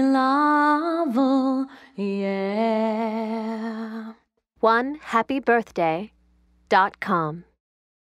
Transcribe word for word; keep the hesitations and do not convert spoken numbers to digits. Bilawal, yeah. one happy birthday dot com